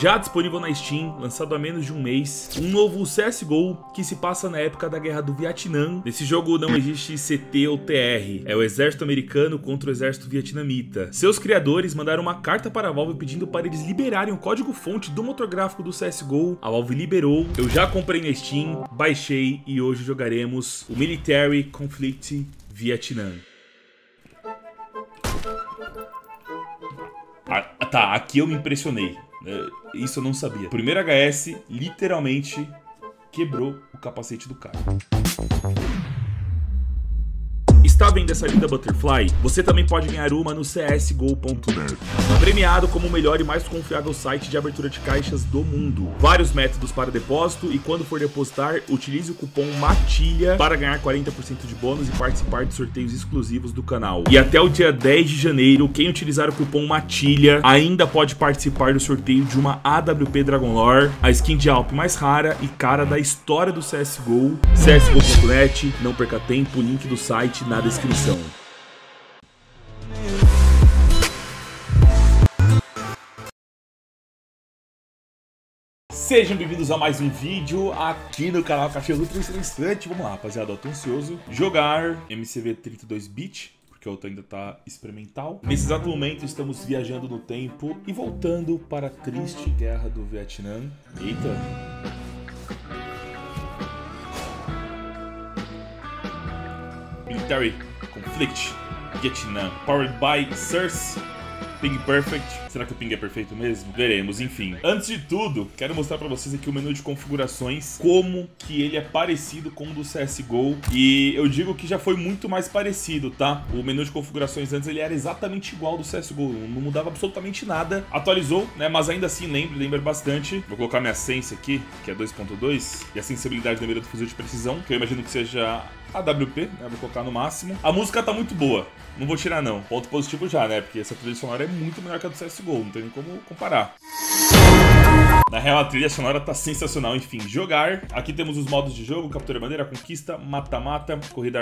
Já disponível na Steam, lançado há menos de um mês, um novo CSGO que se passa na época da Guerra do Vietnã. Nesse jogo não existe CT ou TR, é o exército americano contra o exército vietnamita. Seus criadores mandaram uma carta para a Valve pedindo para eles liberarem o código-fonte do motor gráfico do CSGO. A Valve liberou, eu já comprei na Steam, baixei e hoje jogaremos o Military Conflict: Vietnam. Ah, tá, aqui eu me impressionei. Isso eu não sabia. Primeiro HS literalmente quebrou o capacete do cara. Está vendo essa linda Butterfly? Você também pode ganhar uma no csgo.net. Premiado como o melhor e mais confiável site de abertura de caixas do mundo. Vários métodos para depósito e quando for depositar, utilize o cupom MATILHA para ganhar 40% de bônus e participar de sorteios exclusivos do canal. E até o dia 10 de janeiro, quem utilizar o cupom MATILHA ainda pode participar do sorteio de uma AWP Dragon Lore, a skin de AWP mais rara e cara da história do CSGO. csgo.net, não perca tempo, link do site na descrição. Sejam bem-vindos a mais um vídeo aqui no canal Café Lutra Instante. Vamos lá, rapaziada, eu tô ansioso jogar MCV 32-bit, porque o outro ainda tá experimental. Nesse exato momento estamos viajando no tempo e voltando para a triste guerra do Vietnã. Eita! Military Conflict Vietnam, powered by Source. Ping perfect. Será que o ping é perfeito mesmo? Veremos, enfim. Antes de tudo, quero mostrar pra vocês aqui o menu de configurações, como que ele é parecido com o do CSGO. E eu digo que já foi muito mais parecido, tá? O menu de configurações antes, ele era exatamente igual ao do CSGO, não mudava absolutamente nada. Atualizou, né? Mas ainda assim, lembra bastante. Vou colocar minha sense aqui, que é 2.2. E a sensibilidade da mira do fuzil de precisão, que eu imagino que seja AWP, né? Vou colocar no máximo. A música tá muito boa, não vou tirar não. Ponto positivo já, né? Porque essa trilha sonora é muito melhor que a do CSGO, não tem nem como comparar. Na real, a trilha sonora tá sensacional. Enfim, jogar. Aqui temos os modos de jogo: captura bandeira, conquista, mata-mata, corrida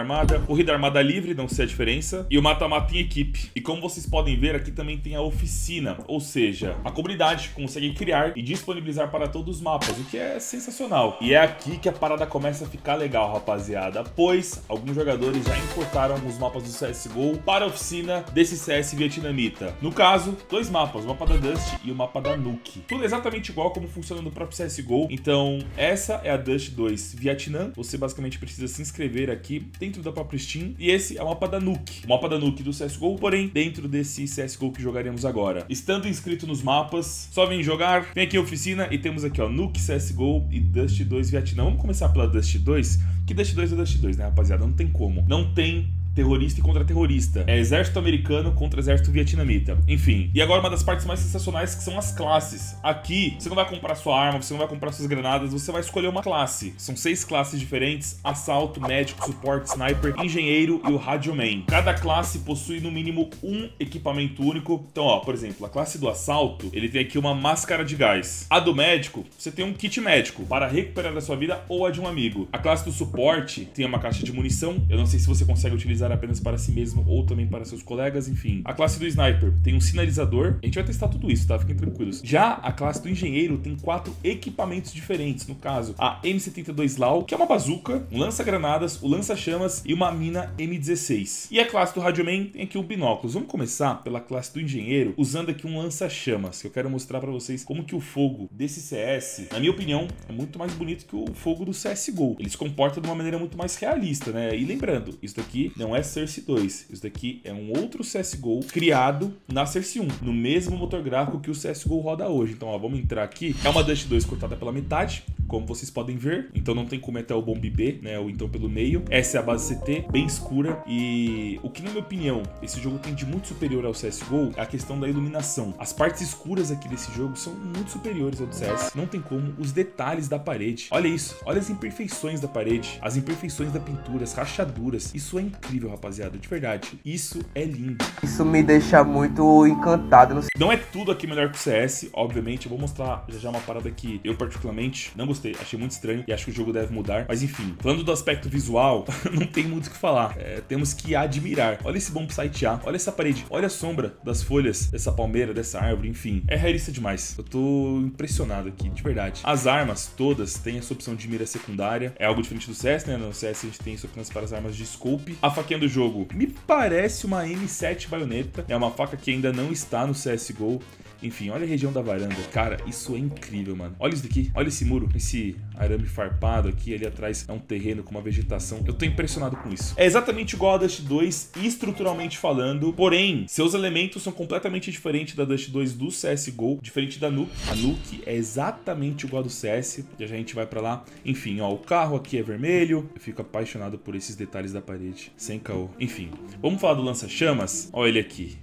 armada livre, não sei a diferença, e o mata-mata em equipe. E como vocês podem ver, aqui também tem a oficina, ou seja, a comunidade consegue criar e disponibilizar para todos os mapas, o que é sensacional. E é aqui que a parada começa a ficar legal, rapaziada, pois alguns jogadores já importaram os mapas do CSGO para a oficina desse CS vietnamita. No caso, dois mapas, o mapa da Dust e o mapa da Nuke. Tudo exatamente igual como funciona no próprio CSGO. Então, essa é a Dust 2 Vietnã. Você basicamente precisa se inscrever aqui dentro da própria Steam. E esse é o mapa da Nuke. O mapa da Nuke do CSGO, porém, dentro desse CSGO que jogaremos agora. Estando inscrito nos mapas, só vem jogar. Vem aqui a oficina e temos aqui, ó, Nuke, CSGO e Dust 2 Vietnã. Vamos começar pela Dust 2. Que Dust 2 é Dust 2, né, rapaziada? Não tem como. Não tem terrorista e contra-terrorista. É exército americano contra exército vietnamita. Enfim. E agora uma das partes mais sensacionais, que são as classes. Aqui, você não vai comprar sua arma, você não vai comprar suas granadas, você vai escolher uma classe. São 6 classes diferentes: assalto, médico, suporte, sniper, engenheiro e o radioman. Cada classe possui no mínimo um equipamento único. Então, ó, por exemplo, a classe do assalto, ele tem aqui uma máscara de gás. A do médico, você tem um kit médico para recuperar da sua vida ou a de um amigo. A classe do suporte tem uma caixa de munição. Eu não sei se você consegue utilizar apenas para si mesmo ou também para seus colegas, enfim. A classe do sniper tem um sinalizador. A gente vai testar tudo isso, tá? Fiquem tranquilos. Já a classe do engenheiro tem 4 equipamentos diferentes. No caso, a M72 LAW, que é uma bazuca, um lança-granadas, o lança-chamas e uma mina M16. E a classe do radioman tem aqui um binóculos. Vamos começar pela classe do engenheiro, usando aqui um lança-chamas, que eu quero mostrar para vocês como que o fogo desse CS, na minha opinião, é muito mais bonito que o fogo do CSGO. Ele se comporta de uma maneira muito mais realista, né? E lembrando, isso daqui não é Source 2, isso daqui é um outro CSGO criado na Source 1, no mesmo motor gráfico que o CSGO roda hoje. Então, ó, vamos entrar aqui. É uma Dust 2 cortada pela metade, como vocês podem ver. Então não tem como ir até o bombe B, né, ou então pelo meio. Essa é a base CT, bem escura. E o que, na minha opinião, esse jogo tem de muito superior ao CSGO é a questão da iluminação. As partes escuras aqui desse jogo são muito superiores ao do CS. Não tem como. Os detalhes da parede, olha isso, olha as imperfeições da parede, as imperfeições da pintura, as rachaduras. Isso é incrível, rapaziada, de verdade. Isso é lindo. Isso me deixa muito encantado. Não é tudo aqui melhor que o CS, obviamente. Eu vou mostrar já uma parada que eu particularmente não gostei gostei, achei muito estranho e acho que o jogo deve mudar. Mas enfim, falando do aspecto visual, não tem muito o que falar. Temos que admirar. Olha esse bom site-a, olha essa parede, olha a sombra das folhas, dessa palmeira, dessa árvore, enfim. É realista demais. Eu tô impressionado aqui, de verdade. As armas todas têm essa opção de mira secundária. É algo diferente do CS, né? No CS a gente tem opções para as armas de scope. A faquinha do jogo me parece uma M7 baioneta. É uma faca que ainda não está no CSGO. Enfim, olha a região da varanda. Cara, isso é incrível, mano. Olha isso daqui. Olha esse muro. Esse arame farpado aqui. Ali atrás é um terreno com uma vegetação. Eu tô impressionado com isso. É exatamente igual a Dust 2, estruturalmente falando. Porém, seus elementos são completamente diferentes da Dust 2 do CSGO. Diferente da Nuke. A Nuke é exatamente igual a do CS. Já a gente vai pra lá. Enfim, ó. O carro aqui é vermelho. Eu fico apaixonado por esses detalhes da parede. Sem caô. Enfim, vamos falar do lança-chamas? Olha ele aqui.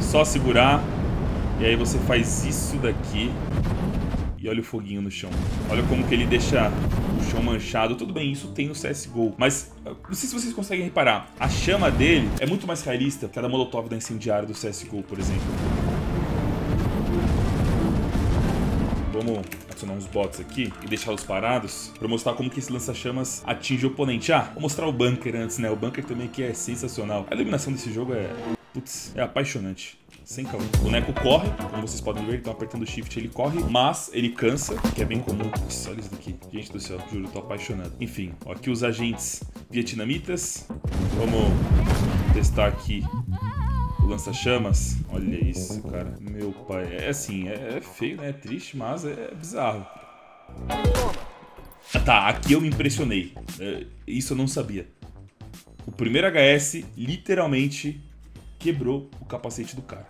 Só segurar. E aí você faz isso daqui e olha o foguinho no chão. Olha como que ele deixa o chão manchado. Tudo bem, isso tem no CSGO, mas não sei se vocês conseguem reparar. A chama dele é muito mais realista que a da molotov da incendiária do CSGO, por exemplo. Vamos adicionar uns bots aqui e deixá-los parados para mostrar como que esse lança-chamas atinge o oponente. Ah, vou mostrar o bunker antes, né? O bunker também aqui é sensacional. A iluminação desse jogo é... putz, é apaixonante. Sem calma. O boneco corre, como vocês podem ver, então apertando o shift ele corre, mas ele cansa, que é bem comum. Nossa, olha isso daqui. Gente do céu, juro, tô apaixonado. Enfim, ó, aqui os agentes vietnamitas. Vamos testar aqui o lança-chamas. Olha isso, cara. Meu pai, é assim, é feio, né? É triste, mas é bizarro. Ah, tá, aqui eu me impressionei. Isso eu não sabia. O primeiro HS, literalmente... quebrou o capacete do cara.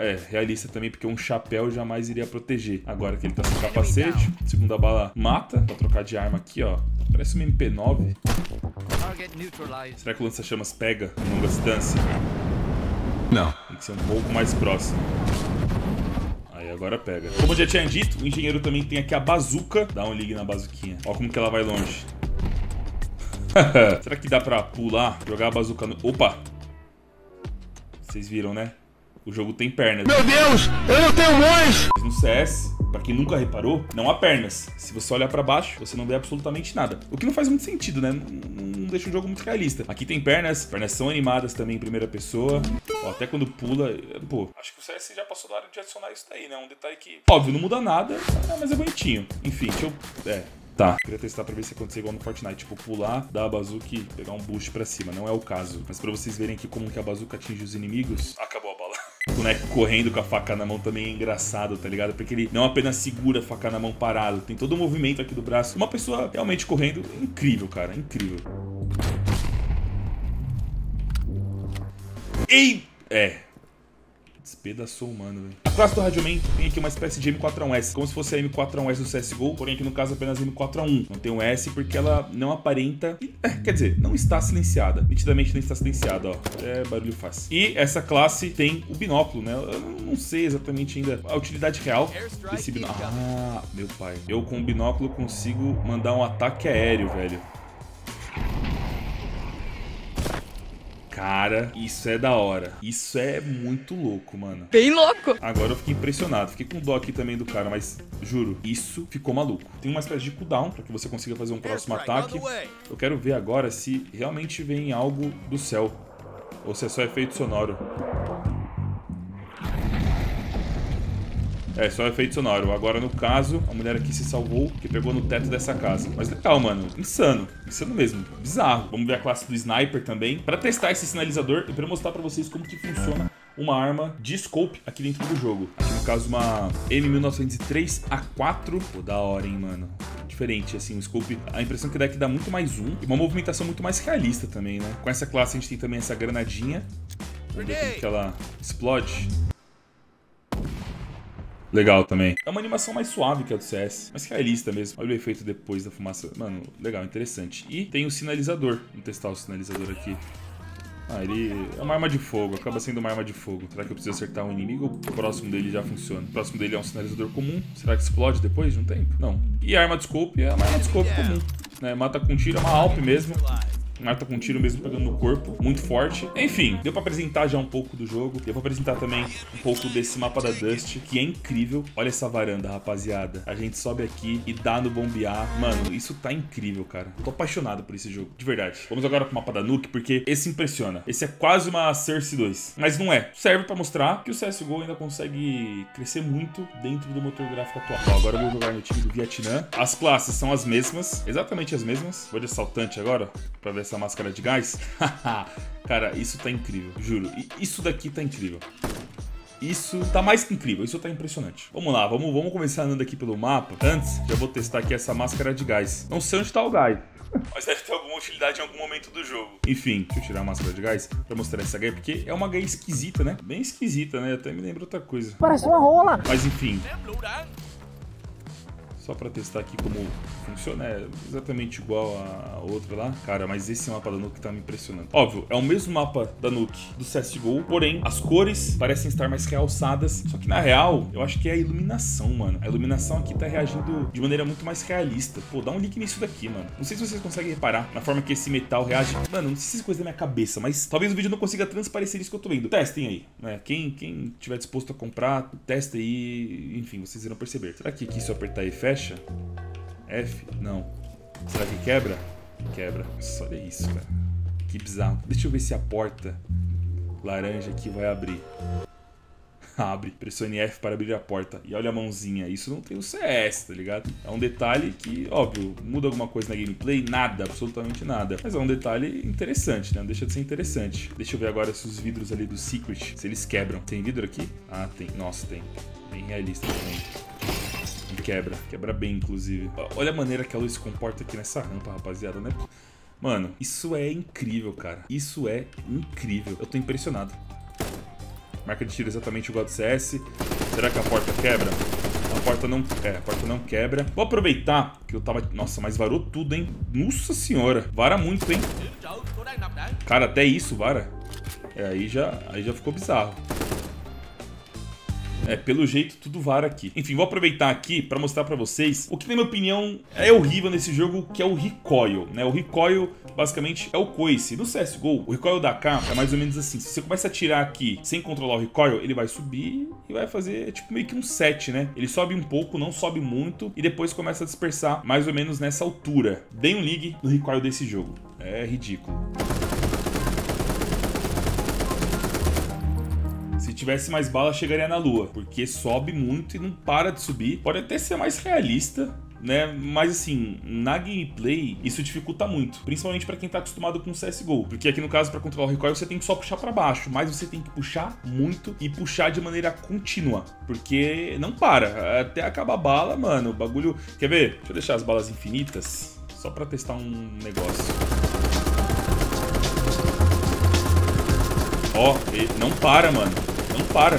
É realista também, porque um chapéu jamais iria proteger. Agora que ele tá sem capacete, segunda bala mata. Pra trocar de arma aqui, ó. Parece uma MP9. Será que o lança-chamas pega em longa distância? Não. Tem que ser um pouco mais próximo. Aí agora pega. Como eu já tinha dito, o engenheiro também tem aqui a bazuca. Dá um ligue na bazuquinha. Ó como que ela vai longe. Será que dá pra pular, jogar a bazuca no... Opa! Vocês viram, né? O jogo tem pernas. Meu Deus! Eu não tenho mais! No CS, pra quem nunca reparou, não há pernas. Se você olhar pra baixo, você não vê absolutamente nada. O que não faz muito sentido, né? Não deixa o jogo muito realista. Aqui tem pernas. Pernas são animadas também em primeira pessoa. Ó, até quando pula... Pô, acho que o CS já passou da hora de adicionar isso daí, né? Um detalhe que... óbvio, não muda nada, mas é bonitinho. Enfim, deixa eu... Tá, queria testar pra ver se aconteceu igual no Fortnite. Tipo, pular, dar a bazuca e pegar um boost pra cima. Não é o caso. Mas pra vocês verem aqui como que a bazuca atinge os inimigos... acabou a bala. O boneco correndo com a faca na mão também é engraçado, tá ligado? Porque ele não apenas segura a faca na mão parado. Tem todo o movimento aqui do braço. Uma pessoa realmente correndo. Incrível, cara. Incrível. Ei! Despedaçou o mano, velho. A classe do Radioman tem aqui uma espécie de M4A1S, como se fosse a M4A1S do CSGO, porém aqui no caso apenas M4A1. Não tem um S porque ela não aparenta... quer dizer, não está silenciada. Nitidamente não está silenciada, ó. É, barulho faz. E essa classe tem o binóculo, né? Eu não sei exatamente ainda a utilidade real desse binóculo. Ah, meu pai. Eu com o binóculo consigo mandar um ataque aéreo, velho. Cara, isso é da hora. Isso é muito louco, mano. Bem louco. Agora eu fiquei impressionado. Fiquei com dó aqui também do cara, mas juro, isso ficou maluco. Tem uma espécie de cooldown pra que você consiga fazer um próximo ataque. Eu quero ver agora se realmente vem algo do céu. Ou se é só efeito sonoro. É, só efeito sonoro. Agora, no caso, a mulher aqui se salvou, que pegou no teto dessa casa. Mas legal, mano. Insano. Insano mesmo. Bizarro. Vamos ver a classe do sniper também, pra testar esse sinalizador e pra mostrar pra vocês como que funciona uma arma de scope aqui dentro do jogo. Aqui, no caso, uma M1903A4. Pô, da hora, hein, mano. Diferente, assim, o scope, a impressão que dá é que dá muito mais um. E uma movimentação muito mais realista também, né? Com essa classe, a gente tem também essa granadinha. Vamos ver como que ela explode. Legal também. É uma animação mais suave que a do CS, mas realista mesmo. Olha o efeito depois da fumaça. Mano, legal, interessante. E tem o sinalizador. Vamos testar o sinalizador aqui. Ah, ele é uma arma de fogo. Acaba sendo uma arma de fogo. Será que eu preciso acertar um inimigo? O próximo dele já funciona. O próximo dele é um sinalizador comum. Será que explode depois de um tempo? Não. E a arma de scope é uma arma de scope comum, né? Mata com tiro, é uma AWP mesmo. mata com um tiro mesmo pegando no corpo, muito forte. Enfim, deu pra apresentar já um pouco do jogo. Deu pra apresentar também um pouco desse mapa da Dust, que é incrível. Olha essa varanda, rapaziada. A gente sobe aqui e dá no bombear. Mano, isso tá incrível, cara. Tô apaixonado por esse jogo, de verdade. Vamos agora pro mapa da Nuke, porque esse impressiona. Esse é quase uma Source 2, mas não é. Serve pra mostrar que o CSGO ainda consegue crescer muito dentro do motor gráfico atual. Ó, agora eu vou jogar no time do Vietnã. As classes são as mesmas, exatamente as mesmas. Vou de assaltante agora, pra ver essa máscara de gás. Cara, isso tá incrível, juro. Isso daqui tá incrível. Isso tá mais que incrível, isso tá impressionante. Vamos lá, vamos começar andando aqui pelo mapa. Antes, já vou testar aqui essa máscara de gás. Não sei onde tá o gás, mas deve ter alguma utilidade em algum momento do jogo. Enfim, deixa eu tirar a máscara de gás pra mostrar essa gay, porque é uma gay esquisita, né? Bem esquisita, né? Até me lembra outra coisa. Parece uma rola. Mas enfim, só pra testar aqui como funciona, é exatamente igual a outra lá. Cara, mas esse mapa da Nuke tá me impressionando. Óbvio, é o mesmo mapa da Nuke do CSGO, porém, as cores parecem estar mais realçadas. Só que na real, eu acho que é a iluminação, mano. A iluminação aqui tá reagindo de maneira muito mais realista. Pô, dá um link nisso daqui, mano. Não sei se vocês conseguem reparar na forma que esse metal reage. Mano, não sei se isso é coisa da minha cabeça, mas talvez o vídeo não consiga transparecer isso que eu tô vendo. Testem aí, né? Quem tiver disposto a comprar, testa aí. Enfim, vocês irão perceber. Será que aqui se eu apertar e fecha? F? Não. Será que quebra? Quebra. Nossa, olha isso, cara. Que bizarro. Deixa eu ver se a porta laranja aqui vai abrir. Abre. Pressione F para abrir a porta. E olha a mãozinha. Isso não tem o CS, tá ligado? É um detalhe que, óbvio, muda alguma coisa na gameplay? Nada, absolutamente nada. Mas é um detalhe interessante, né? Não deixa de ser interessante. Deixa eu ver agora se os vidros ali do Secret, se eles quebram. Tem vidro aqui? Ah, tem. Nossa, tem. Bem realista também. Quebra. Quebra bem, inclusive. Olha a maneira que a luz se comporta aqui nessa rampa, rapaziada, né? Mano, isso é incrível, cara. Isso é incrível. Eu tô impressionado. Marca de tiro exatamente igual do CS. Será que a porta quebra? A porta não... É, a porta não quebra. Vou aproveitar que eu tava... Nossa, mas varou tudo, hein? Nossa senhora. Vara muito, hein? Cara, até isso, vara. É, aí já ficou bizarro. É, pelo jeito, tudo vara aqui. Enfim, vou aproveitar aqui pra mostrar pra vocês o que, na minha opinião, é horrível nesse jogo, que é o recoil, né? O recoil, basicamente, é o coice. No CSGO, o recoil da AK é mais ou menos assim. Se você começa a atirar aqui sem controlar o recoil, ele vai subir e vai fazer, tipo, meio que um set, né? Ele sobe um pouco, não sobe muito, e depois começa a dispersar mais ou menos nessa altura. Dei um ligue no recoil desse jogo. É ridículo. Se tivesse mais bala, chegaria na lua, porque sobe muito e não para de subir. Pode até ser mais realista, né? Mas assim, na gameplay isso dificulta muito, principalmente pra quem tá acostumado com CSGO, porque aqui no caso, pra controlar o recoil, você tem que só puxar pra baixo, mas você tem que puxar muito e puxar de maneira contínua, porque não para, até acabar a bala, mano. O bagulho... Quer ver? Deixa eu deixar as balas infinitas, só pra testar um negócio. Ó, não para, mano. Não para.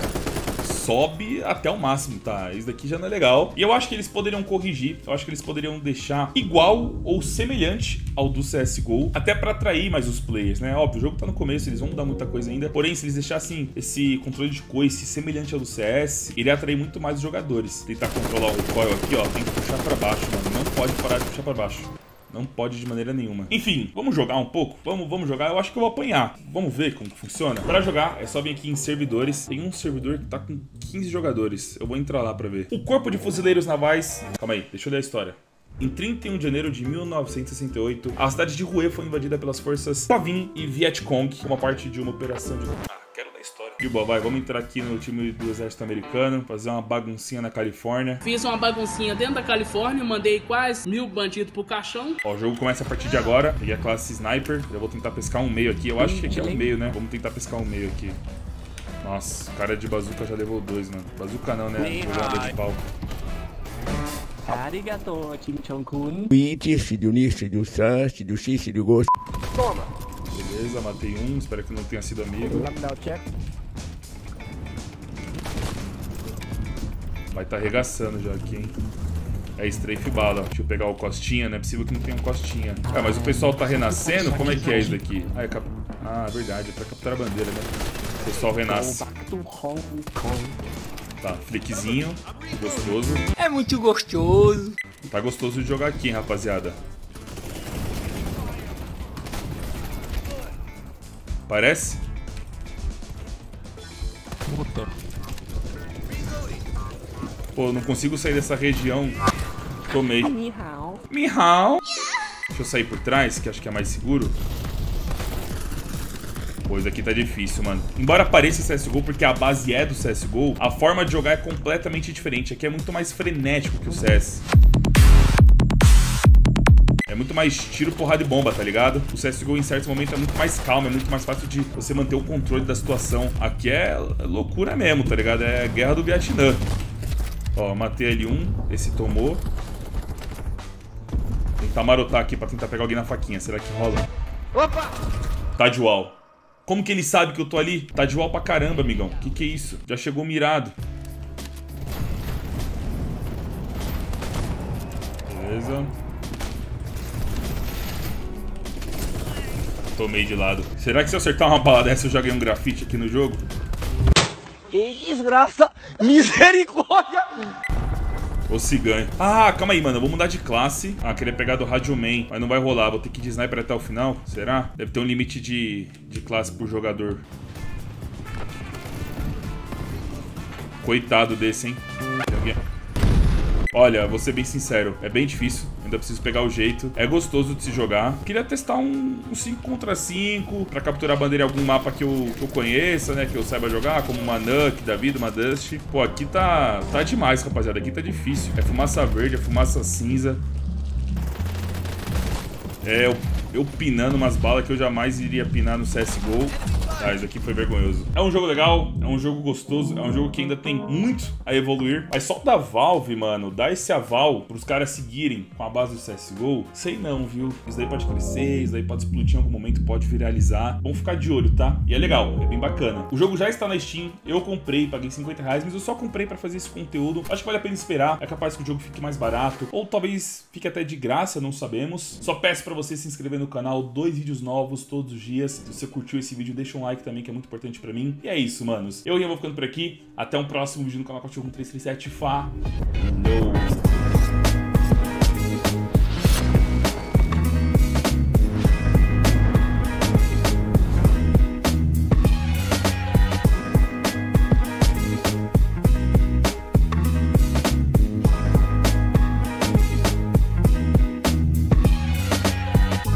Sobe até o máximo, tá? Isso daqui já não é legal. E eu acho que eles poderiam corrigir. Eu acho que eles poderiam deixar igual ou semelhante ao do CSGO, até pra atrair mais os players, né? Óbvio, o jogo tá no começo, eles vão mudar muita coisa ainda. Porém, se eles deixassem esse controle de coice semelhante ao do CS, ele ia atrair muito mais os jogadores. Tentar controlar o recoil aqui, ó. Tem que puxar pra baixo, mano. Não pode parar de puxar pra baixo. Não pode de maneira nenhuma. Enfim, vamos jogar um pouco? Vamos jogar. Eu acho que eu vou apanhar. Vamos ver como que funciona. Pra jogar, é só vir aqui em servidores. Tem um servidor que tá com 15 jogadores. Eu vou entrar lá pra ver. O Corpo de Fuzileiros Navais... Calma aí, deixa eu ler a história. Em 31 de janeiro de 1968, a cidade de Hue foi invadida pelas forças Soviéticas e Vietcong como parte de uma operação de... De boa, vai, vamos entrar aqui no time do exército americano, fazer uma baguncinha na Califórnia. Fiz uma baguncinha dentro da Califórnia, mandei quase 1000 bandidos pro caixão. Ó, o jogo começa a partir de agora. Peguei a classe Sniper, eu vou tentar pescar um meio aqui. Eu acho que aqui é um meio, né? Vamos tentar pescar um meio aqui. Nossa, o cara de bazuca já levou 2, mano. Bazuca não, né? Jogada de pau. Arigato, Kim Chong-kun. Toma! Beleza, matei um, espero que não tenha sido amigo. Vamos dar o check. Vai tá arregaçando já aqui, hein? É strafe bala. Deixa eu pegar o Costinha, não é possível que não tenha um Costinha. Ah, mas o pessoal tá renascendo? Como é que é isso daqui? Ah, é verdade, é pra capturar a bandeira, né? O pessoal renasce. Tá, flickzinho. Gostoso. É muito gostoso. Tá gostoso de jogar aqui, hein, rapaziada. Parece? Puta. Pô, não consigo sair dessa região. Tomei. Mihau. Deixa eu sair por trás, que acho que é mais seguro. Pois aqui tá difícil, mano. Embora pareça CSGO, porque a base é do CSGO, a forma de jogar é completamente diferente. Aqui é muito mais frenético que o CS. É muito mais tiro, porrada e bomba, tá ligado? O CSGO em certos momentos é muito mais calmo, é muito mais fácil de você manter o controle da situação. Aqui é loucura mesmo, tá ligado? É a guerra do Vietnã. Ó, matei ali um, esse tomou. Tentar marotar aqui pra tentar pegar alguém na faquinha. Será que rola? Opa! Tá de uau. Como que ele sabe que eu tô ali? Tá de uau pra caramba, amigão. Que é isso? Já chegou mirado. Beleza. Tomei de lado. Será que se eu acertar uma bala dessa eu já ganho um grafite aqui no jogo? Que desgraça! Misericórdia! Ou se ganha. Ah, calma aí, mano. Eu vou mudar de classe. Ah, queria pegar do Radio Man. Mas não vai rolar. Vou ter que ir de sniper até o final. Será? Deve ter um limite de classe por jogador. Coitado desse, hein? Olha, vou ser bem sincero. É bem difícil. Ainda preciso pegar o jeito. É gostoso de se jogar. Queria testar um 5 contra 5 pra capturar a bandeira em algum mapa que eu conheça, né? Que eu saiba jogar, como uma Nuke da vida, uma Dust. Pô, aqui tá demais, rapaziada. Aqui tá difícil. É fumaça verde, é fumaça cinza. É, eu pinando umas balas que eu jamais iria pinar no CSGO. Ah, isso aqui foi vergonhoso. É um jogo legal, é um jogo gostoso, é um jogo que ainda tem muito a evoluir. Mas só da Valve, mano, dar esse aval pros caras seguirem com a base do CSGO, sei não, viu? Isso daí pode crescer, isso daí pode explodir em algum momento, pode viralizar. Vamos ficar de olho, tá? E é legal, é bem bacana. O jogo já está na Steam, eu comprei, paguei 50 reais, mas eu só comprei pra fazer esse conteúdo. Acho que vale a pena esperar, é capaz que o jogo fique mais barato, ou talvez fique até de graça, não sabemos. Só peço pra você se inscrever no canal, 2 vídeos novos todos os dias. Se você curtiu esse vídeo, deixa um like também, que é muito importante pra mim. E é isso, manos. Eu vou ficando por aqui. Até um próximo vídeo no canal 41337. Falou!